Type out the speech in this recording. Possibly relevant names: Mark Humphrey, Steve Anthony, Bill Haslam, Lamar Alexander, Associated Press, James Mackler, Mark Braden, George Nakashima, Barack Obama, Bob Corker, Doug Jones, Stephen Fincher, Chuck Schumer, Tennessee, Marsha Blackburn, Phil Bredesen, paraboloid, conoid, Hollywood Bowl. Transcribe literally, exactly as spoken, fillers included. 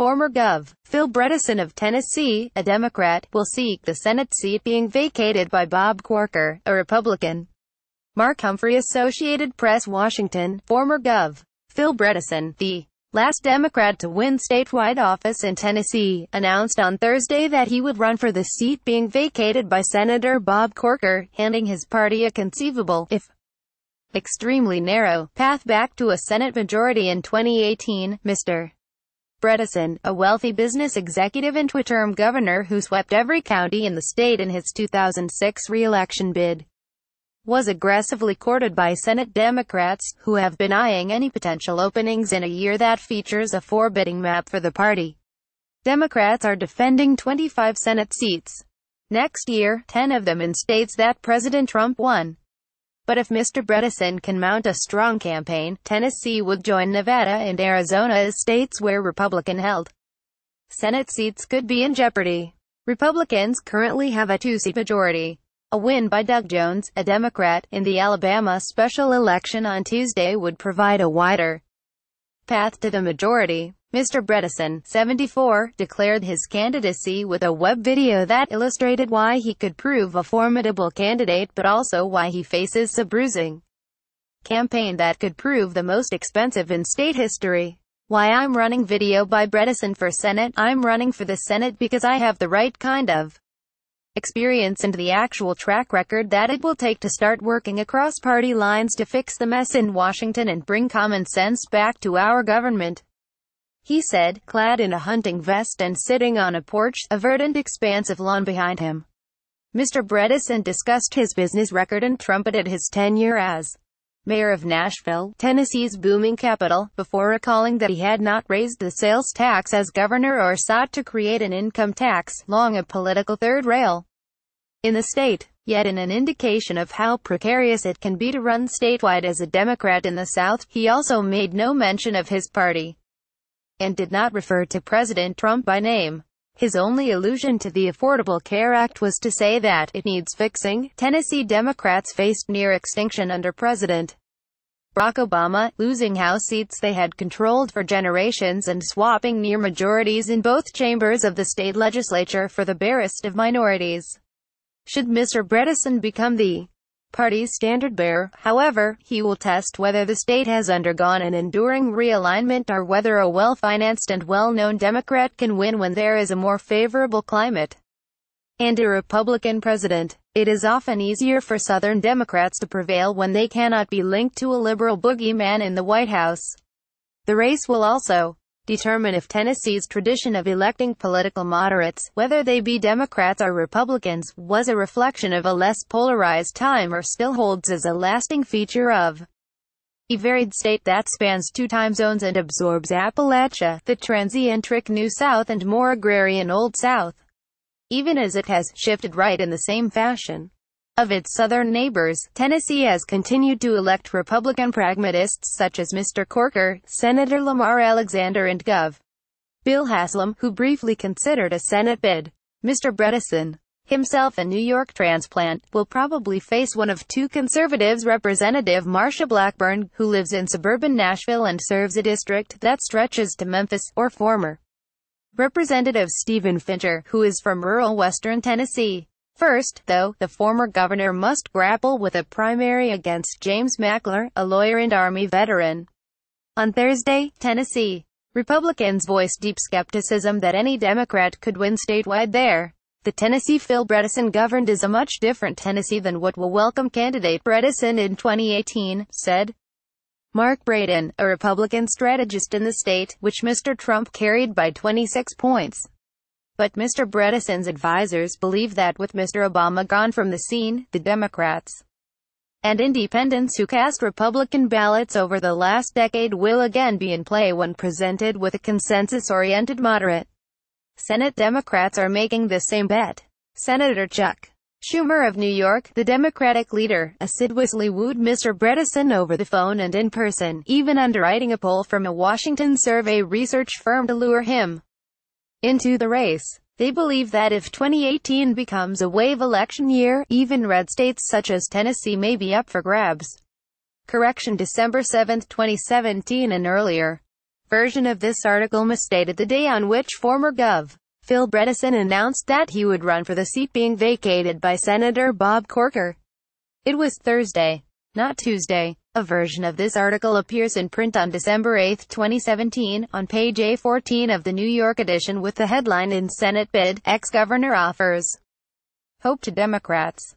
Former Governor Phil Bredesen of Tennessee, a Democrat, will seek the Senate seat being vacated by Bob Corker, a Republican. Mark Humphrey, Associated Press, Washington. Former Governor Phil Bredesen, the last Democrat to win statewide office in Tennessee, announced on Thursday that he would run for the seat being vacated by Senator Bob Corker, handing his party a conceivable, if extremely narrow, path back to a Senate majority in twenty eighteen. Mister Bredesen, a wealthy business executive and two-term governor who swept every county in the state in his two thousand six re-election bid, was aggressively courted by Senate Democrats, who have been eyeing any potential openings in a year that features a four-bidding map for the party. Democrats are defending twenty-five Senate seats next year, ten of them in states that President Trump won. But if Mister Bredesen can mount a strong campaign, Tennessee would join Nevada and Arizona as states where Republican-held Senate seats could be in jeopardy. Republicans currently have a two-seat majority. A win by Doug Jones, a Democrat, in the Alabama special election on Tuesday would provide a wider path to the majority. Mister Bredesen, seventy-four, declared his candidacy with a web video that illustrated why he could prove a formidable candidate but also why he faces a bruising campaign that could prove the most expensive in state history. Why I'm running, video by Bredesen for Senate. I'm running for the Senate because I have the right kind of experience and the actual track record that it will take to start working across party lines to fix the mess in Washington and bring common sense back to our government, he said, clad in a hunting vest and sitting on a porch, a verdant expanse of lawn behind him. Mister Bredesen discussed his business record and trumpeted his tenure as mayor of Nashville, Tennessee's booming capital, before recalling that he had not raised the sales tax as governor or sought to create an income tax, long a political third rail in the state, yet in an indication of how precarious it can be to run statewide as a Democrat in the South. He also made no mention of his party and did not refer to President Trump by name. His only allusion to the Affordable Care Act was to say that it needs fixing. Tennessee Democrats faced near extinction under President Barack Obama, losing House seats they had controlled for generations and swapping near majorities in both chambers of the state legislature for the barest of minorities. Should Mister Bredesen become the party's standard bearer, however, he will test whether the state has undergone an enduring realignment or whether a well-financed and well-known Democrat can win when there is a more favorable climate and a Republican president. It is often easier for Southern Democrats to prevail when they cannot be linked to a liberal boogeyman in the White House. The race will also determine if Tennessee's tradition of electing political moderates, whether they be Democrats or Republicans, was a reflection of a less polarized time or still holds as a lasting feature of a varied state that spans two time zones and absorbs Appalachia, the transientric New South, and more agrarian Old South, even as it has shifted right in the same fashion of its southern neighbors. Tennessee has continued to elect Republican pragmatists such as Mister Corker, Senator Lamar Alexander, and Governor Bill Haslam, who briefly considered a Senate bid. Mister Bredesen, himself a New York transplant, will probably face one of two conservatives: Representative Marsha Blackburn, who lives in suburban Nashville and serves a district that stretches to Memphis, or former Representative Stephen Fincher, who is from rural western Tennessee. First, though, the former governor must grapple with a primary against James Mackler, a lawyer and Army veteran. On Thursday, Tennessee Republicans voiced deep skepticism that any Democrat could win statewide there. The Tennessee Phil Bredesen governed is a much different Tennessee than what will welcome candidate Bredesen in twenty eighteen, said Mark Braden, a Republican strategist in the state, which Mister Trump carried by twenty-six points. But Mister Bredesen's advisers believe that with Mister Obama gone from the scene, the Democrats and independents who cast Republican ballots over the last decade will again be in play when presented with a consensus-oriented moderate. Senate Democrats are making the same bet. Senator Chuck Schumer of New York, the Democratic leader, assiduously wooed Mister Bredesen over the phone and in person, even underwriting a poll from a Washington survey research firm to lure him into the race. They believe that if twenty eighteen becomes a wave election year, even red states such as Tennessee may be up for grabs. Correction: December seventh, twenty seventeen and earlier. version of this article misstated the day on which former Governor Phil Bredesen announced that he would run for the seat being vacated by Senator Bob Corker. It was Thursday, not Tuesday. A version of this article appears in print on December eighth, twenty seventeen, on page A fourteen of the New York edition with the headline "In Senate Bid, Ex-Governor Offers Hope to Democrats."